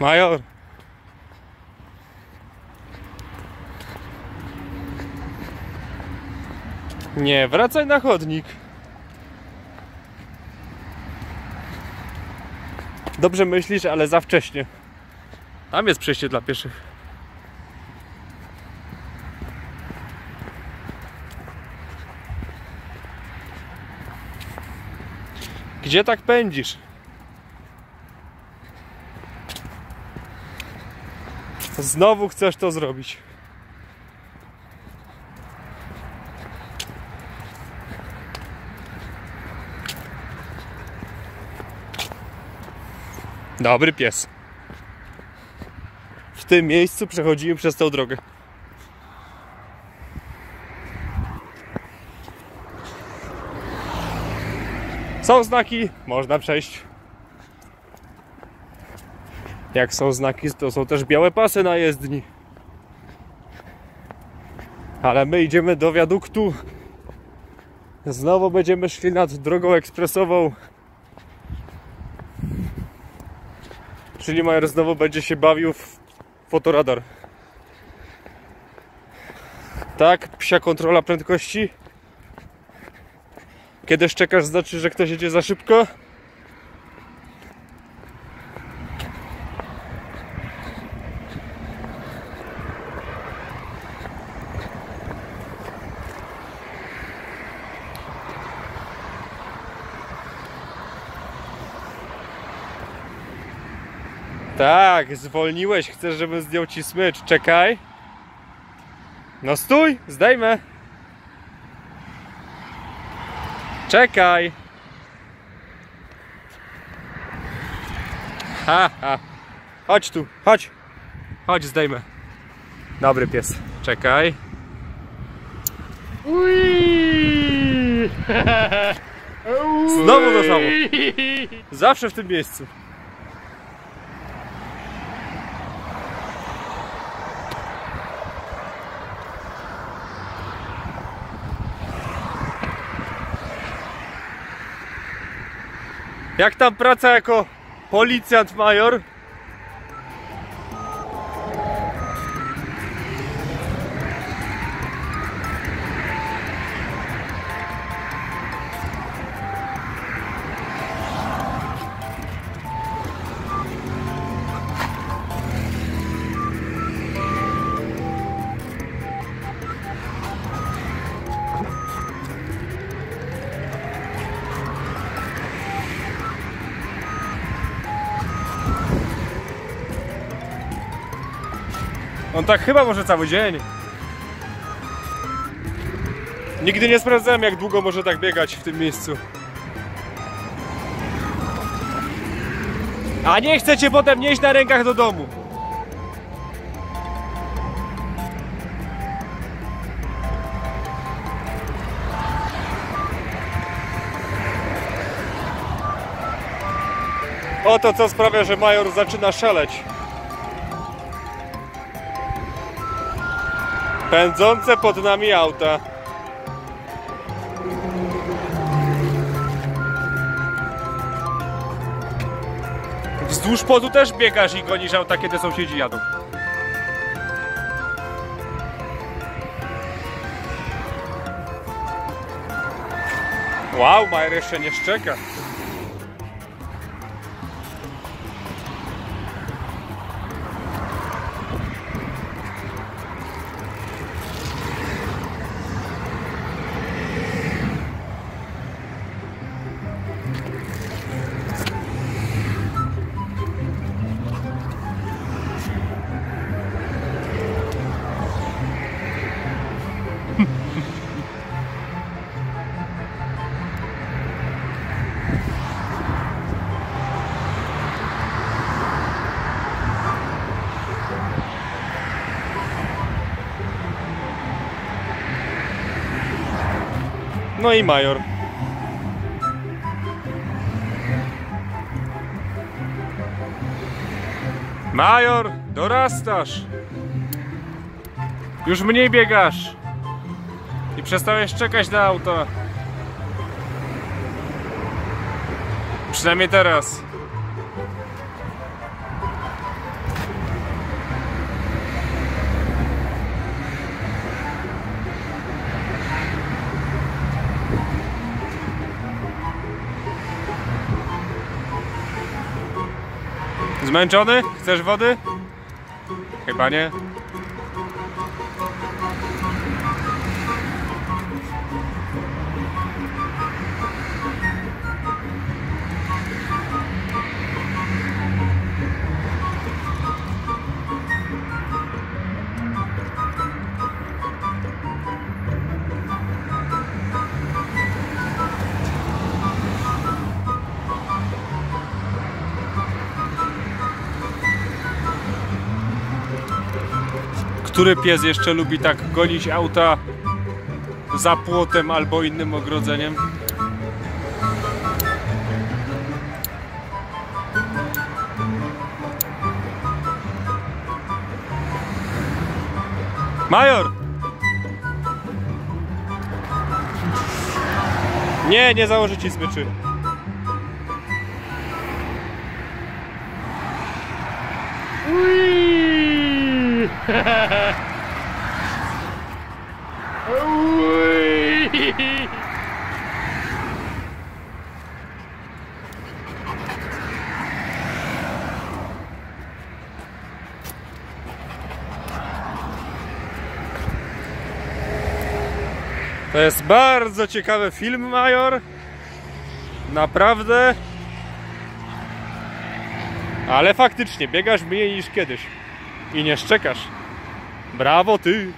Major! Nie, wracaj na chodnik. Dobrze myślisz, ale za wcześnie. Tam jest przejście dla pieszych. Gdzie tak pędzisz? Znowu chcesz to zrobić. Dobry pies. W tym miejscu przechodzimy przez tę drogę. Są znaki, można przejść. Jak są znaki, to są też białe pasy na jezdni. Ale my idziemy do wiaduktu. Znowu będziemy szli nad drogą ekspresową. Czyli Major znowu będzie się bawił w fotoradar. Tak, psia kontrola prędkości. Kiedy szczekasz, znaczy, że ktoś jedzie za szybko. Tak, zwolniłeś, chcesz, żebym zdjął ci smycz, czekaj. No stój, zdejmę. Czekaj. Ha, ha. Chodź tu, chodź. Chodź, zdejmę. Dobry pies, czekaj. Uiii. Znowu to samo. Zawsze w tym miejscu. Jak tam praca jako policjant, Major? On tak chyba może cały dzień. Nigdy nie sprawdzałem, jak długo może tak biegać w tym miejscu. A nie chcę cię potem nieść na rękach do domu. Oto co sprawia, że Major zaczyna szaleć. Pędzące pod nami auta. Wzdłuż płotu też biegasz i gonisz auta, kiedy sąsiedzi jadą. Wow, Major jeszcze nie szczeka. No i Major. Major, dorastasz. Już mniej biegasz. I przestałeś czekać na auto. Przynajmniej teraz. Zmęczony? Chcesz wody? Chyba nie. Który pies jeszcze lubi tak gonić auta za płotem albo innym ogrodzeniem? Major! Nie, nie założę ci smyczy. To jest bardzo ciekawy film, Major. Naprawdę. Ale faktycznie biegasz mniej niż kiedyś i nie szczekasz. Brawo ty!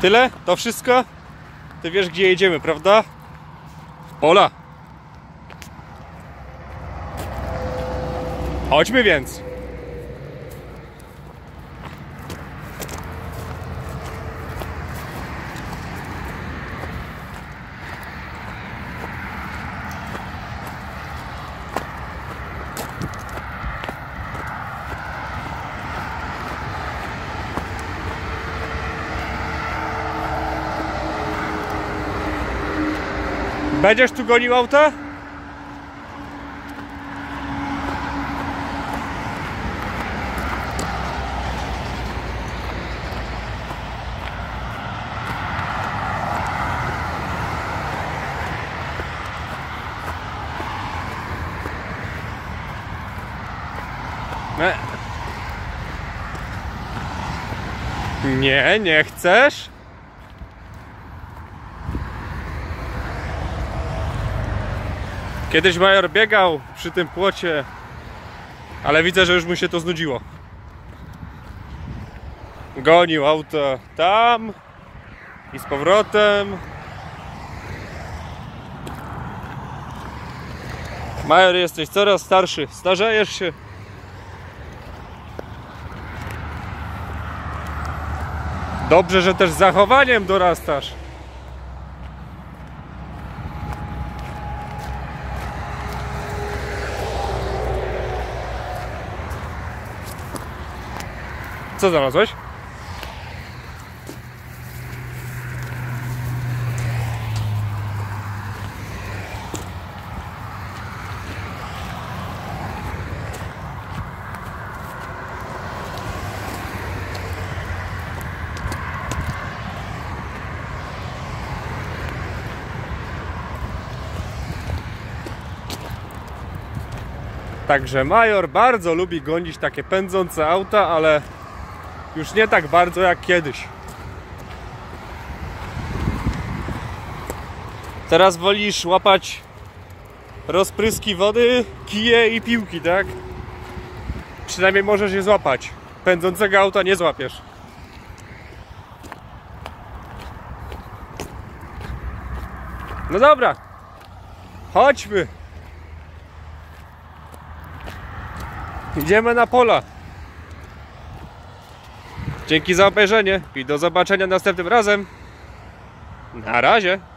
Tyle? To wszystko? Ty wiesz, gdzie jedziemy, prawda? W pola. Chodźmy więc. Będziesz tu gonił auta? Nie, nie chcesz? Kiedyś Major biegał przy tym płocie, ale widzę, że już mu się to znudziło. Gonił auto tam i z powrotem. Major, jesteś coraz starszy, starzejesz się. Dobrze, że też zachowaniem dorastasz. Co znalazłeś? Także Major bardzo lubi gonić takie pędzące auta, ale już nie tak bardzo jak kiedyś. Teraz wolisz łapać rozpryski wody, kije i piłki, tak? Przynajmniej możesz je złapać. Pędzącego auta nie złapiesz. No dobra. Chodźmy. Idziemy na pola. Dzięki za obejrzenie i do zobaczenia następnym razem. Na razie!